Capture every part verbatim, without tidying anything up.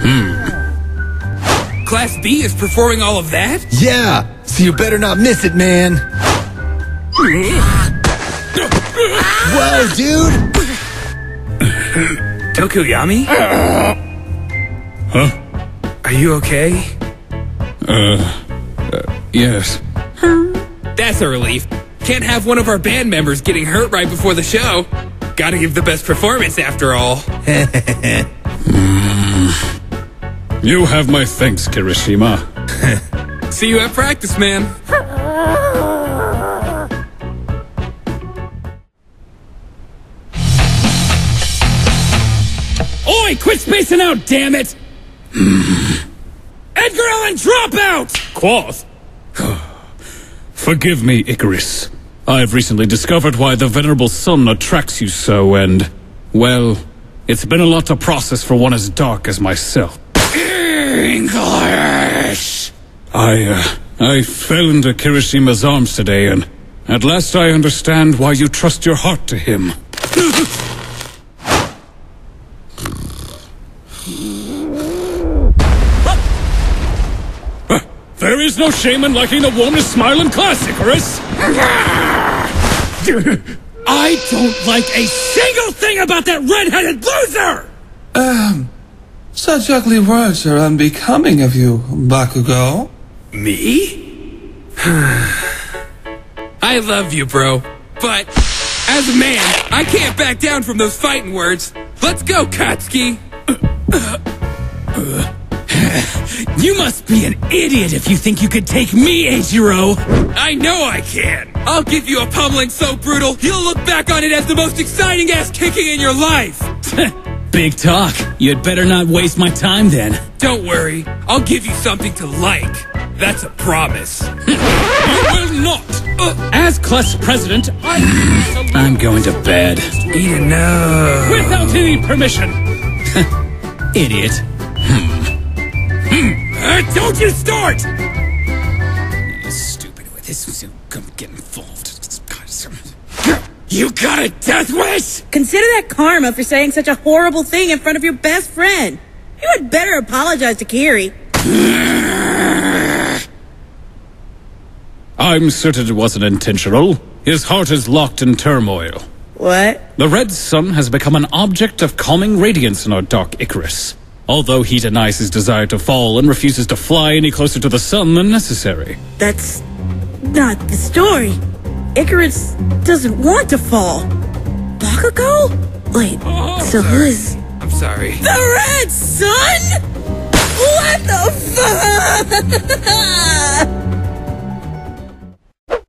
Hmm. Class B is performing all of that? Yeah, so you better not miss it, man. Whoa, dude! Tokuyami? Huh? Are you okay? Uh, uh, yes. That's a relief. Can't have one of our band members getting hurt right before the show. Gotta give the best performance after all. mm. You have my thanks, Kirishima. See you at practice, man. Oi, quit spacing out, damn it! Edgar Allan dropout! Quoth. Forgive me, Icarus. I've recently discovered why the Venerable Sun attracts you so, and... well, it's been a lot to process for one as dark as myself. English! I, uh, I fell into Kirishima's arms today, and at last I understand why you trust your heart to him. There is no shame in liking the warmest smile in class, Icarus! I don't like a single thing about that red-headed loser! Um, such ugly words are unbecoming of you, Bakugo. Me? I love you, bro. But, as a man, I can't back down from those fighting words. Let's go, Katsuki! You must be an idiot if you think you could take me, Ejiro! I know I can! I'll give you a pummeling so brutal, you'll look back on it as the most exciting ass-kicking in your life! Big talk. You'd better not waste my time, then. Don't worry. I'll give you something to like. That's a promise. You will not! Uh, As class president, I... I'm going to bed. Iida, no... Without any permission! Idiot. Hmm. Uh, don't you start! Stupid with this, come get involved. You got a death wish? Consider that karma for saying such a horrible thing in front of your best friend. You had better apologize to Kiri. I'm certain it wasn't intentional. His heart is locked in turmoil. What? The red sun has become an object of calming radiance in our dark Icarus. Although he denies his desire to fall and refuses to fly any closer to the sun than necessary. That's not the story. Icarus doesn't want to fall. Bakugo? Wait, oh, so who is... I'm sorry. The red sun? What the fuck?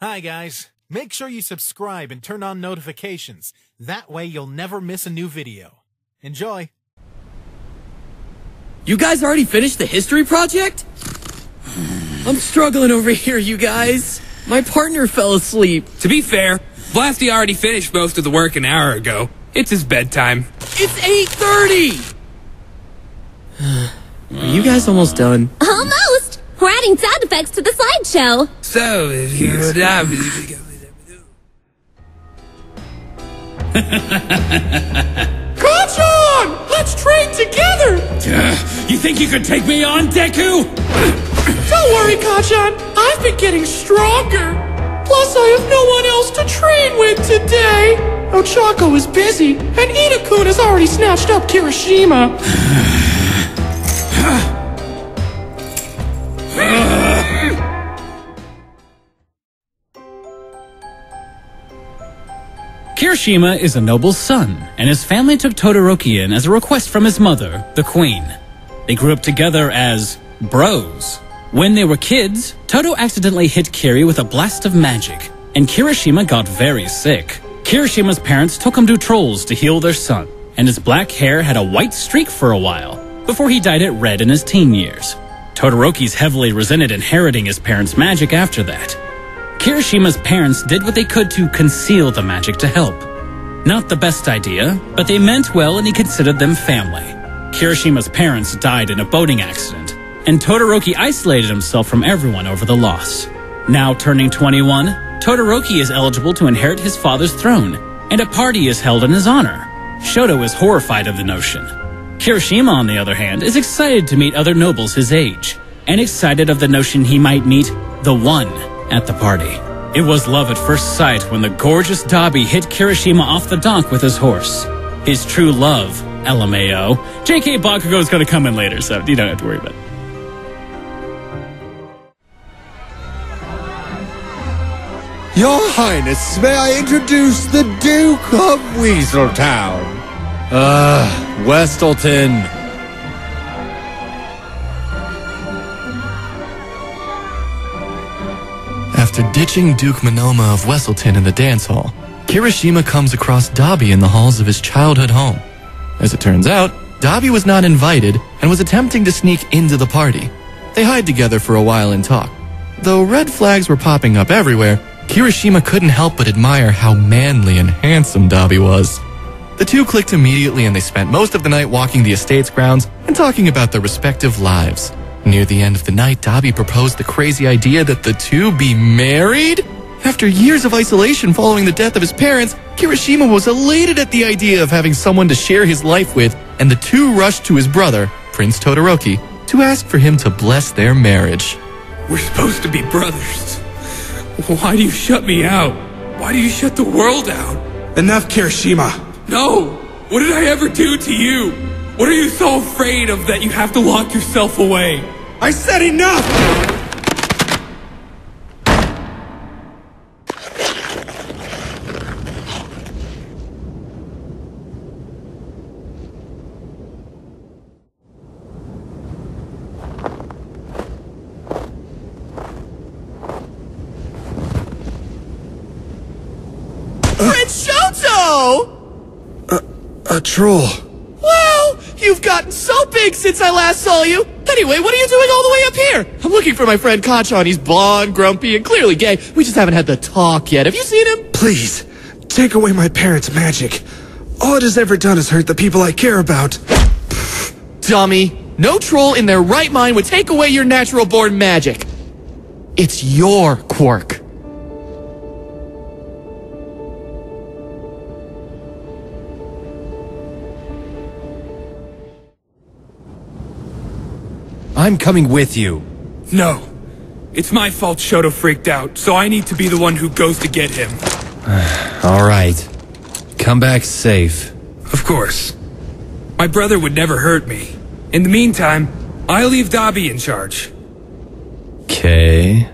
Hi, guys. Make sure you subscribe and turn on notifications. That way you'll never miss a new video. Enjoy! You guys already finished the history project? I'm struggling over here, you guys. My partner fell asleep. To be fair, Blasty already finished most of the work an hour ago. It's his bedtime. It's eight thirty! Are you guys almost done? Almost! We're adding sound effects to the slideshow. So, if you would have... Kacchan! Let's train together! Uh, you think you could take me on, Deku? Don't worry, Kacchan. I've been getting stronger. Plus, I have no one else to train with today. Ochako is busy, and Iida-kun has already snatched up Kirishima. Kirishima is a noble son, and his family took Todoroki in as a request from his mother, the queen. They grew up together as bros. When they were kids, Todo accidentally hit Kiri with a blast of magic, and Kirishima got very sick. Kirishima's parents took him to trolls to heal their son, and his black hair had a white streak for a while, before he dyed it red in his teen years. Todoroki's heavily resented inheriting his parents' magic after that. Kirishima's parents did what they could to conceal the magic to help. Not the best idea, but they meant well and he considered them family. Kirishima's parents died in a boating accident, and Todoroki isolated himself from everyone over the loss. Now turning twenty-one, Todoroki is eligible to inherit his father's throne, and a party is held in his honor. Shoto is horrified of the notion. Kirishima, on the other hand, is excited to meet other nobles his age, and excited of the notion he might meet the one at the party. It was love at first sight when the gorgeous Dabi hit Kirishima off the dock with his horse. His true love, L M A O. J K Bakugo is going to come in later, so you don't have to worry about it. Your Highness, may I introduce the Duke of Weseltown? Ugh, Weselton. After ditching Duke Monoma of Weselton in the dance hall, Kirishima comes across Dobby in the halls of his childhood home. As it turns out, Dobby was not invited and was attempting to sneak into the party. They hide together for a while and talk. Though red flags were popping up everywhere, Kirishima couldn't help but admire how manly and handsome Dobby was. The two clicked immediately and they spent most of the night walking the estate's grounds and talking about their respective lives. Near the end of the night, Dobby proposed the crazy idea that the two be married? After years of isolation following the death of his parents, Kirishima was elated at the idea of having someone to share his life with, and the two rushed to his brother, Prince Todoroki, to ask for him to bless their marriage. We're supposed to be brothers. Why do you shut me out? Why do you shut the world out? Enough, Kirishima. No! What did I ever do to you? What are you so afraid of that you have to lock yourself away? I said enough! Prince Shoto! A, a troll. Wow! You've gotten so big since I last saw you! Anyway, what are you doing all the way up here? I'm looking for my friend Kacchan. He's blonde, grumpy, and clearly gay. We just haven't had the talk yet. Have you seen him? Please, take away my parents' magic. All it has ever done is hurt the people I care about. Dummy. No troll in their right mind would take away your natural-born magic. It's your quirk. I'm coming with you. No. It's my fault Shoto freaked out, so I need to be the one who goes to get him. All right. Come back safe. Of course. My brother would never hurt me. In the meantime, I leave Dobby in charge. Okay.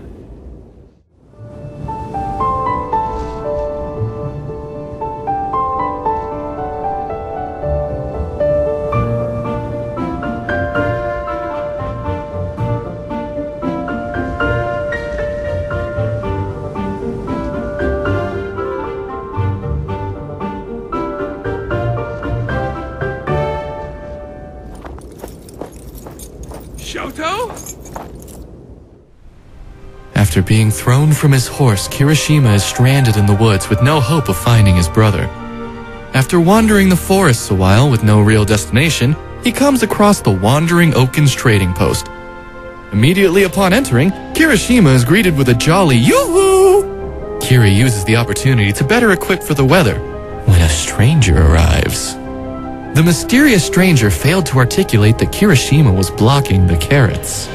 After being thrown from his horse, Kirishima is stranded in the woods with no hope of finding his brother. After wandering the forests a while with no real destination, he comes across the Wandering Oaken's trading post. Immediately upon entering, Kirishima is greeted with a jolly yoo-hoo! Kiri uses the opportunity to better equip for the weather when a stranger arrives. The mysterious stranger failed to articulate that Kirishima was blocking the carrots.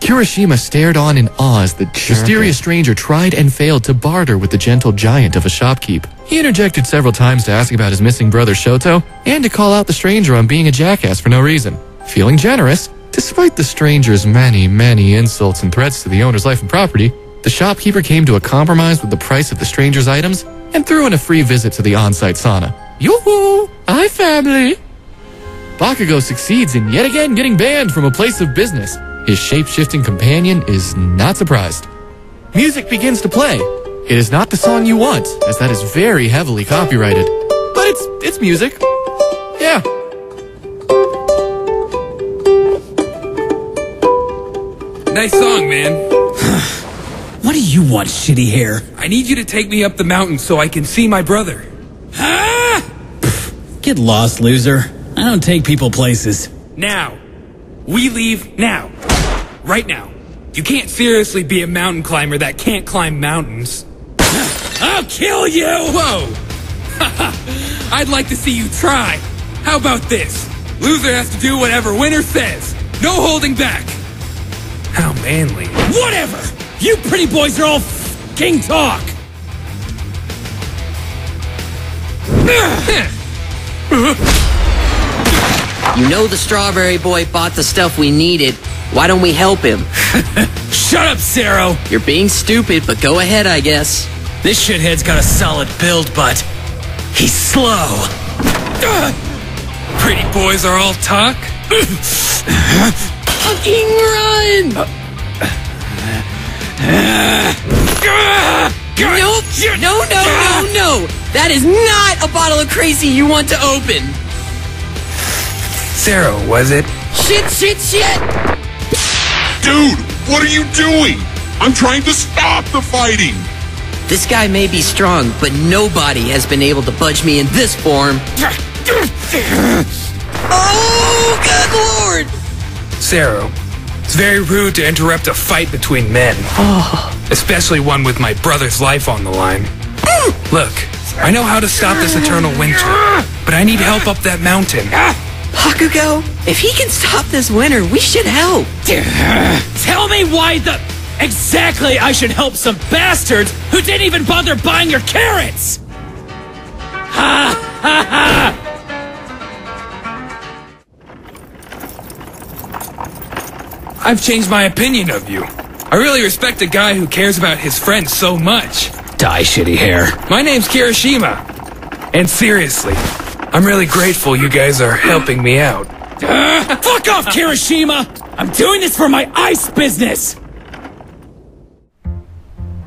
Kirishima stared on in awe as the mysterious stranger tried and failed to barter with the gentle giant of a shopkeep. He interjected several times to ask about his missing brother Shoto, and to call out the stranger on being a jackass for no reason. Feeling generous, despite the stranger's many, many insults and threats to the owner's life and property, the shopkeeper came to a compromise with the price of the stranger's items and threw in a free visit to the on-site sauna. Yoo-hoo! Hi, family! Bakugo succeeds in yet again getting banned from a place of business. His shape-shifting companion is not surprised. Music begins to play. It is not the song you want, as that is very heavily copyrighted. But it's it's music. Yeah. Nice song, man. What do you want, shitty hair? I need you to take me up the mountain so I can see my brother. Ah! Pff, get lost, loser. I don't take people places. Now. We leave now. Right now. You can't seriously be a mountain climber that can't climb mountains. I'll kill you! Whoa! Haha! I'd like to see you try. How about this? Loser has to do whatever winner says. No holding back. How manly. Whatever! You pretty boys are all f***ing talk! You know the strawberry boy bought the stuff we needed. Why don't we help him? Shut up, Sero! You're being stupid, but go ahead, I guess. This shithead's got a solid build, but he's slow. Pretty boys are all talk. Fucking run! Uh, uh, uh, nope! No, no, no, no! That is not a bottle of crazy you want to open! Sero, was it? Shit, shit, shit! Dude, what are you doing? I'm trying to stop the fighting! This guy may be strong, but nobody has been able to budge me in this form. Oh, good lord! Sero, it's very rude to interrupt a fight between men. Oh. Especially one with my brother's life on the line. Look, I know how to stop this eternal winter, but I need help up that mountain. Bakugo, if he can stop this winter, we should help. Tell me why the... Exactly, I should help some bastards who didn't even bother buying your carrots! Ha ha ha! I've changed my opinion of you. I really respect a guy who cares about his friends so much. Die, shitty hair. My name's Kirishima. And seriously, I'm really grateful you guys are helping me out. Uh, fuck off, Kirishima! I'm doing this for my ice business!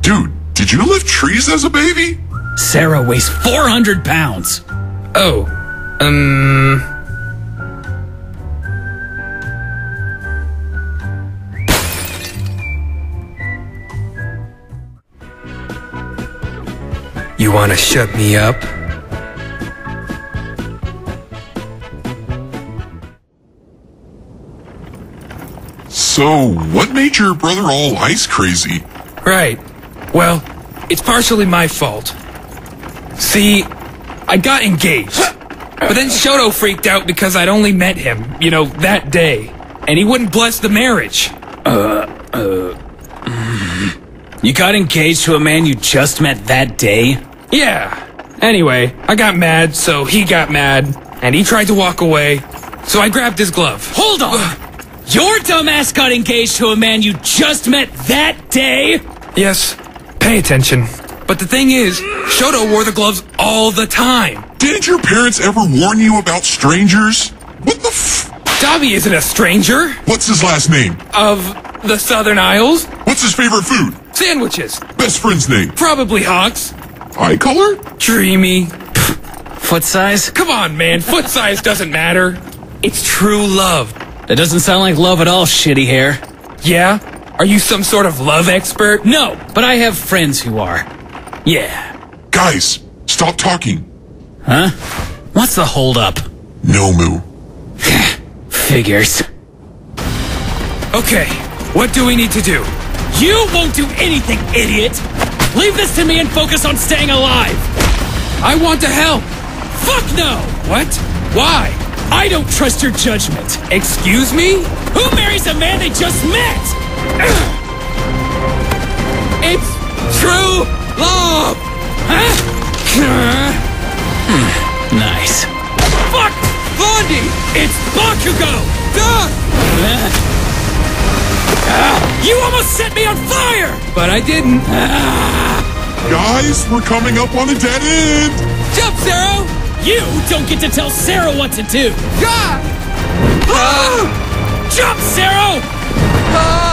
Dude, did you lift trees as a baby? Sero weighs four hundred pounds. Oh, um... You want to shut me up? So, what made your brother all ice crazy? Right. Well, it's partially my fault. See, I got engaged. But then Shoto freaked out because I'd only met him, you know, that day. And he wouldn't bless the marriage. Uh, uh... You got engaged to a man you just met that day? Yeah. Anyway, I got mad, so he got mad. And he tried to walk away, so I grabbed his glove. Hold on! Your dumbass got engaged to a man you just met that day?! Yes. Pay attention. But the thing is, Shoto wore the gloves all the time. Didn't your parents ever warn you about strangers? What the f- Dobby isn't a stranger. What's his last name? Of the Southern Isles. What's his favorite food? Sandwiches. Best friend's name? Probably Hawks. Eye color? Dreamy. Foot size? Come on, man. Foot size doesn't matter. It's true love. That doesn't sound like love at all, shitty hair. Yeah? Are you some sort of love expert? No, but I have friends who are. Yeah. Guys, stop talking. Huh? What's the holdup? No moo. Figures. Okay, what do we need to do? You won't do anything, idiot! Leave this to me and focus on staying alive! I want to help! Fuck no! What? Why? I don't trust your judgment. Excuse me? Who marries a man they just met? It's true love! Huh? Hmm, nice. Fuck Blondie! It's Bakugo! Duh! Uh, you almost set me on fire! But I didn't. Uh, Guys, we're coming up on a dead end! Jump, Sero! You don't get to tell Sero what to do! Ah! Ah! Jump, Sero! Ah!